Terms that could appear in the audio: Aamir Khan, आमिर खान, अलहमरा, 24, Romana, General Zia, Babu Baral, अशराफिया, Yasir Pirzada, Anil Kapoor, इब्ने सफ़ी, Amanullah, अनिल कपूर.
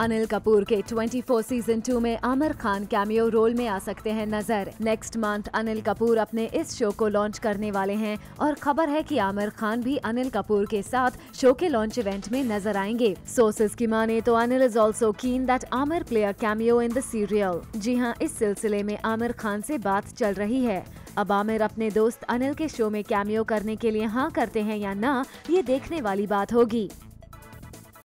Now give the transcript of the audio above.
अनिल कपूर के 24 सीजन 2 में आमिर खान cameo role में आ सकते हैं नजर। नेक्स्ट मंथ अनिल कपूर अपने इस शो को लॉन्च करने वाले हैं और खबर है कि आमिर खान भी अनिल कपूर के साथ शो के लॉन्च इवेंट में नजर आएंगे। सोर्सेस की माने तो Anil is also keen that Aamir play a cameo in the serial. जी हाँ, इस सिलसिले में आमिर खान से बात चल रही है। अब आमिर अपने दोस्त अनिल के शो में कैमियो करने के लिए हाँ करते हैं या ना, ये देखने वाली बात होगी।